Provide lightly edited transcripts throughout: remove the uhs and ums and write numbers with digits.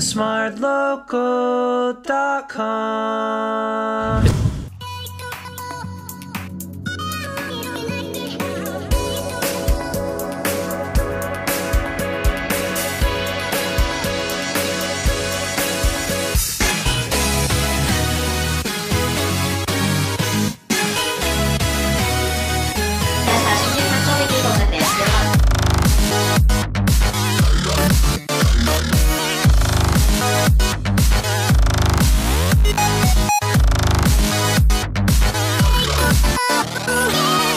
TheSmartLocal.com.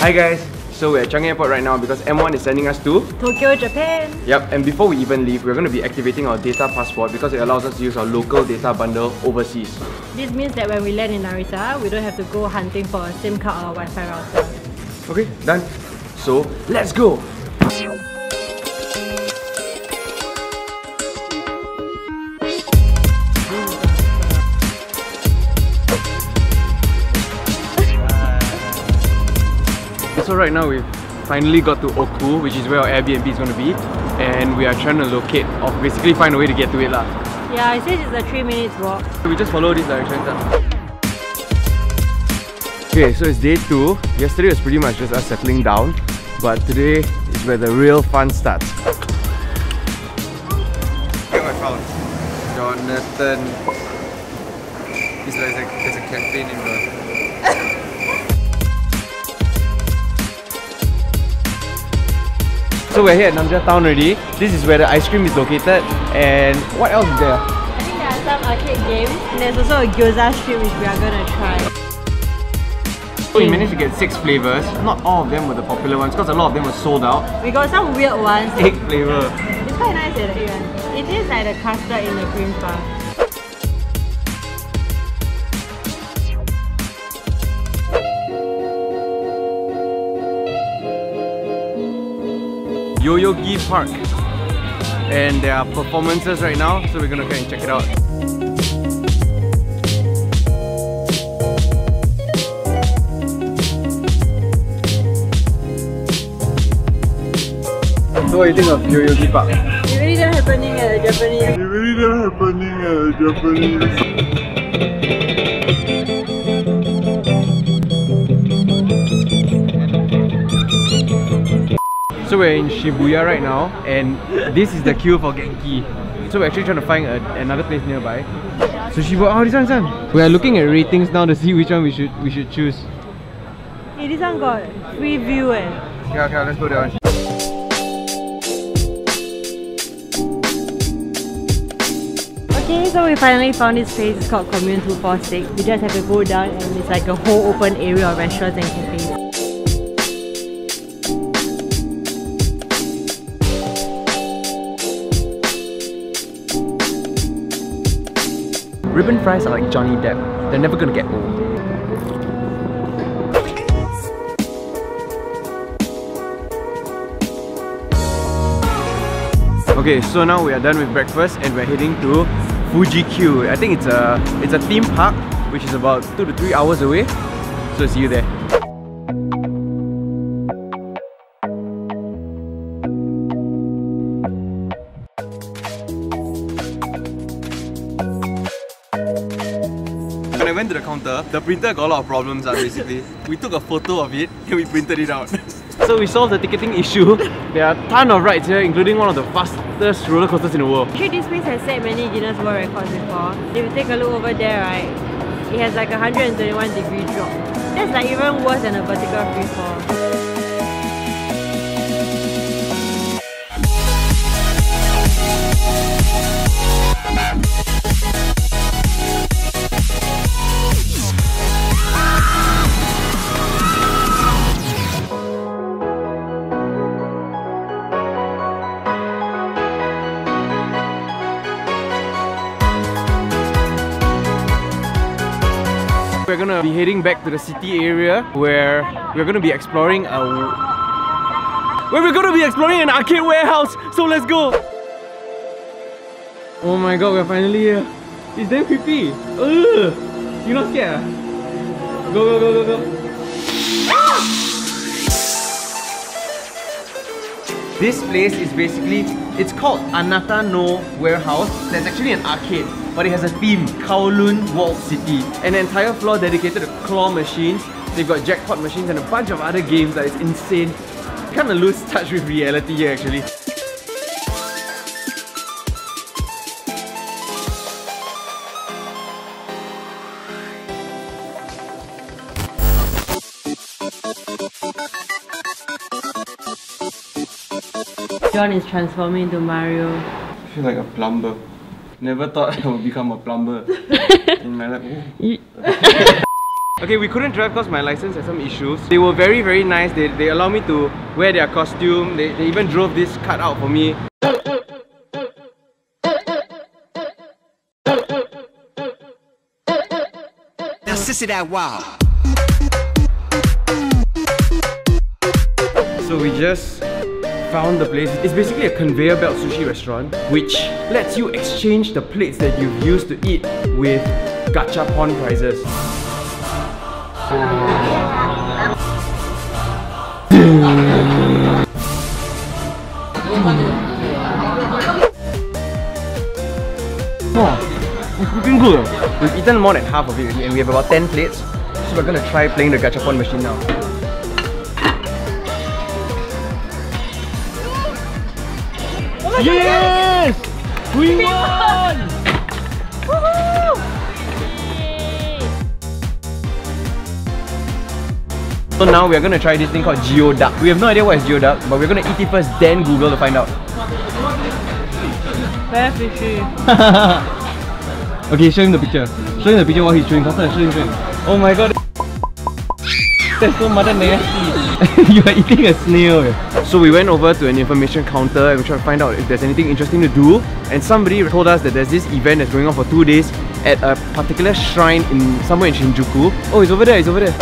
Hi guys, so we're at Changi Airport right now because M1 is sending us to Tokyo, Japan. Yep, and before we even leave, we're going to be activating our Data Passport because it allows us to use our local data bundle overseas. This means that when we land in Narita, we don't have to go hunting for a SIM card or a Wi-Fi router. Okay, done. So, let's go! So right now we've finally got to Oku, which is where our Airbnb is going to be, and we are trying to locate or basically find a way to get to it lah. Yeah, it says it's a 3-minute walk. We just follow these directions up. Okay, so it's day 2. Yesterday was pretty much just us settling down, but today is where the real fun starts. Look at my phone. Jonathan. It's like there's a campaign in the... So we're here at Namja Town already. This is where the ice cream is located, and what else is there? I think there are some arcade games, and there's also a gyoza street which we are going to try. So we managed to get 6 flavours. Not all of them were the popular ones because a lot of them were sold out. We got some weird ones. Egg flavour. It's quite nice, the egg one. It tastes like the custard in the cream puff. Yoyogi Park, and there are performances right now, so we're gonna go and check it out. So what do you think of Yoyogi Park? It really not happening at the Japanese. It really not happening at the Japanese. So we're in Shibuya right now, and this is the queue for Genki. So we're actually trying to find another place nearby. So Shibuya, oh this one. We are looking at ratings now to see which one we should choose. Hey, this one got free view eh. Okay, let's go there. Okay, so we finally found this place. It's called Commune 246. We just have to go down, and it's like a whole open area of restaurants and cafes. Ribbon fries are like Johnny Depp. They're never gonna get old. Okay, so now we are done with breakfast and we're heading to Fuji Q. I think it's a theme park, which is about 2 to 3 hours away. So see you there. When I went to the counter, the printer got a lot of problems basically. We took a photo of it and we printed it out. So we solved the ticketing issue. There are a ton of rides here, including one of the fastest roller coasters in the world. Actually, this place has set many Guinness World Records before. If you take a look over there, right, it has like a 121 degree drop. That's like even worse than a vertical free fall. We're gonna be heading back to the city area where we're gonna be exploring an arcade warehouse. So let's go! Oh my god, we're finally here. It's damn creepy. Ugh. You're not scared? Go. This place is basically, it's called Anata No Warehouse. There's actually an arcade, but it has a theme, Kowloon Wall City. An entire floor dedicated to claw machines. They've got jackpot machines and a bunch of other games that is insane. Kind of lose touch with reality here actually. John is transforming into Mario. I feel like a plumber. Never thought I would become a plumber in my life. Okay, we couldn't drive because my license had some issues. They were very nice. They allowed me to wear their costume. They even drove this cart out for me. Now sissy that wow. So we just found the place. It's basically a conveyor belt sushi restaurant which lets you exchange the plates that you've used to eat with gachapon prizes. Oh, it's looking good. We've eaten more than half of it and we have about 10 plates. So we're gonna try playing the gachapon machine now. Yes! We won! Woohoo! So now we are going to try this thing called geoduck. We have no idea what is geoduck, but we're going to eat it first, then Google to find out. Fair fishy. Okay, show him the picture. Show him the picture while he's chewing. Faster, show him chewing. Oh my god. That's so mother nasty. You are eating a snail. So we went over to an information counter and we tried to find out if there's anything interesting to do. And somebody told us that there's this event that's going on for 2 days at a particular shrine in somewhere in Shinjuku. Oh, it's over there, it's over there.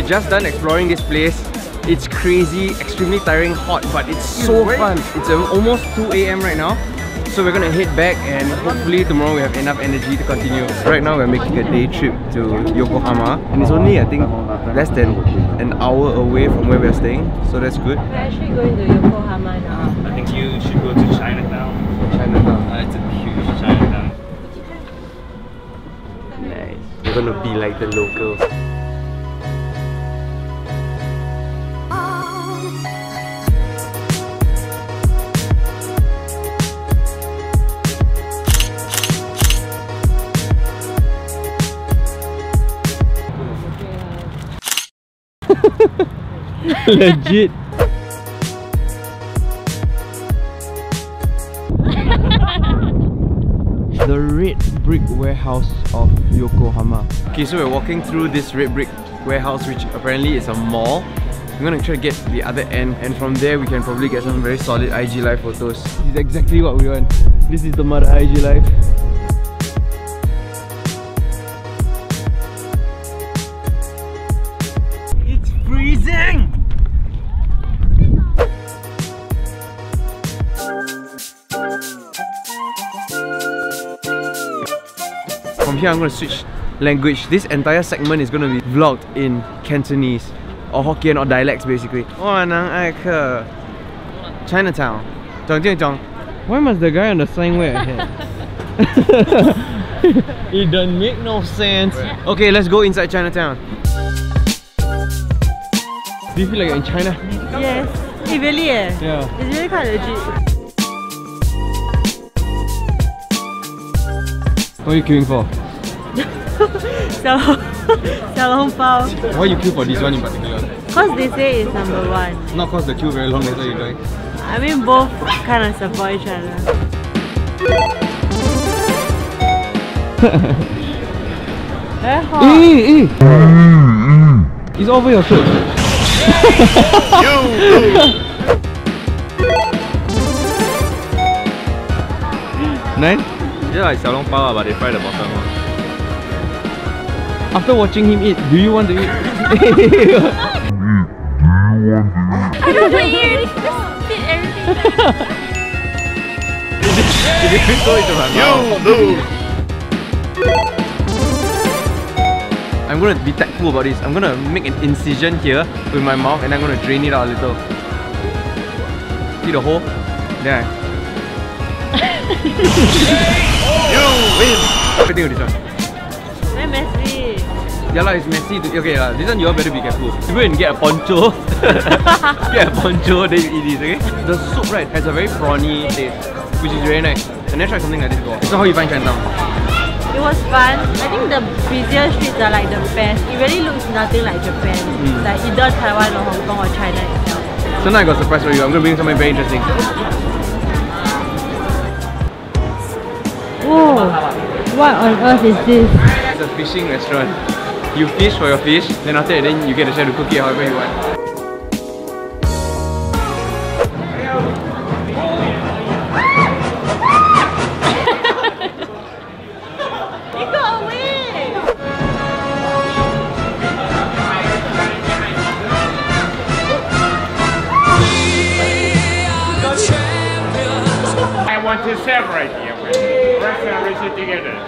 We're just done exploring this place. It's crazy, extremely tiring, hot, but it's so fun. It's almost 2 AM right now, so we're gonna head back and hopefully tomorrow we have enough energy to continue. Right now we're making a day trip to Yokohama and it's only, I think, less than an hour away from where we're staying, so that's good. We're actually going to Yokohama now. I think you should go to Chinatown. Chinatown? It's a huge Chinatown. Nice. We're gonna be like the locals. Legit. The Red Brick Warehouse of Yokohama. Okay, so we're walking through this Red Brick Warehouse, which apparently is a mall. I'm gonna try to get to the other end, and from there we can probably get some very solid IG live photos. This is exactly what we want. This is the mother IG live. It's freezing! From here I'm going to switch language. This entire segment is going to be vlogged in Cantonese or Hokkien or dialects basically. Chinatown. Why must the guy on the sign wear a hat? It doesn't make no sense. Okay, let's go inside Chinatown. Do you feel like you're in China? Yes, it really is. Yeah. It's really quite legit. What are you queuing for? Xiao Long Bao. Why you queue for this one in particular? Because they say it's number one. Not because the queue very long, that's why you join. I mean, both kind of support each other. Very hot. It's over your foot. Nice? Just like Xiao Long Bao, but they fry the bottom one. After watching him eat, do you want to eat? I don't want to eat. Just spit everything. Did you throw it to my mouth? I'm gonna be tactful about this. I'm gonna make an incision here with my mouth and I'm gonna drain it out a little. See the hole? Then I... You win! What do you think of this one? Very messy. Yeah lah, it's messy. Okay lah, this one you all better be careful. You go and get a poncho. Get a poncho, then you eat this, okay? The soup, right, has a very prawny taste, which is very nice. And then try something like this before. So how you find Chinatown? It was fun. I think the busier streets are like the best. It really looks nothing like Japan. Mm. Like either Taiwan or Hong Kong or China itself. So now I got a surprise for you. I'm going to bring something very interesting. Whoa! What on earth is this? It's a fishing restaurant. You fish for your fish, then after that then you get a chance to cook it however you want. To separate here with the referee together.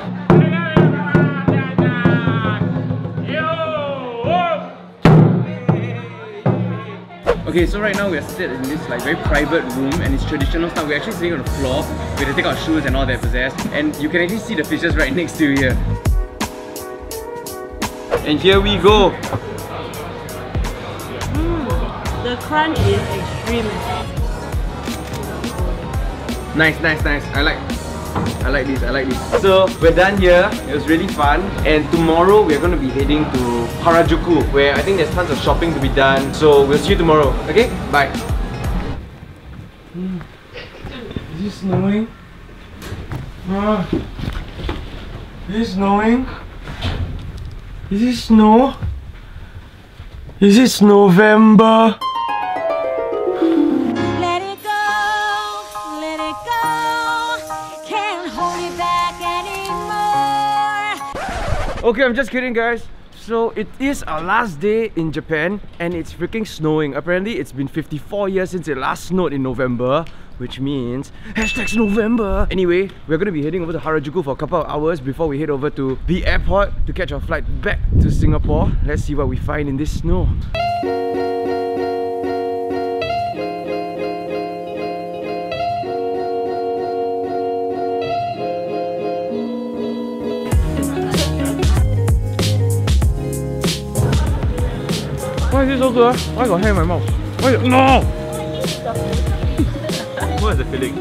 Okay, so right now we are seated in this like very private room and it's traditional stuff. We're actually sitting on the floor. We have to take our shoes and all that possess, and you can actually see the fishes right next to you here. And here we go. The crunch is extreme. Nice, nice, nice. I like this, I like this. So, we're done here. It was really fun. And tomorrow, we're going to be heading to Harajuku, where I think there's tons of shopping to be done. So, we'll see you tomorrow. Okay? Bye. Is it snowing? Is it snowing? Is it snow? Is it November? Okay, I'm just kidding guys. So it is our last day in Japan and it's freaking snowing. Apparently it's been 54 years since it last snowed in November, which means #November. Anyway, we're gonna be heading over to Harajuku for a couple of hours before we head over to the airport to catch our flight back to Singapore. Let's see what we find in this snow. Why is it so good? Why got hair in my mouth? Why? No! What is the feeling?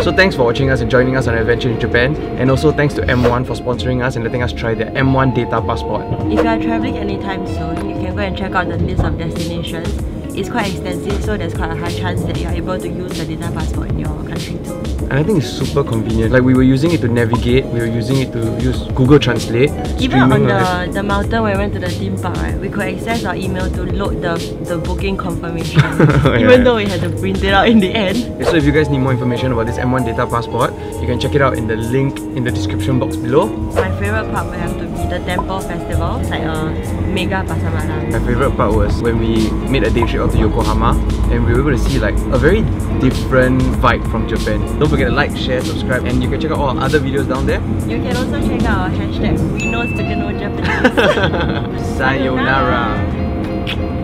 So thanks for watching us and joining us on an adventure in Japan, and also thanks to M1 for sponsoring us and letting us try their M1 Data Passport. If you are travelling anytime soon, you can go and check out the list of destinations. It's quite extensive, so there's quite a high chance that you're able to use the Data Passport in your country too. And I think it's super convenient. Like we were using it to navigate, we were using it to use Google Translate. Even on the mountain when we went to the theme park, right, we could access our email to load the booking confirmation. Even though we had to print it out in the end. So if you guys need more information about this M1 Data Passport, you can check it out in the link in the description box below. My favourite part would have to be the Temple Festival. It's like a mega passamana. My favourite part was when we made a day trip out to Yokohama and we were able to see like a very different vibe from Japan. Don't forget to like, share, subscribe, and you can check out all our other videos down there. You can also check out our hashtag #WeKnowJapanese. Sayonara.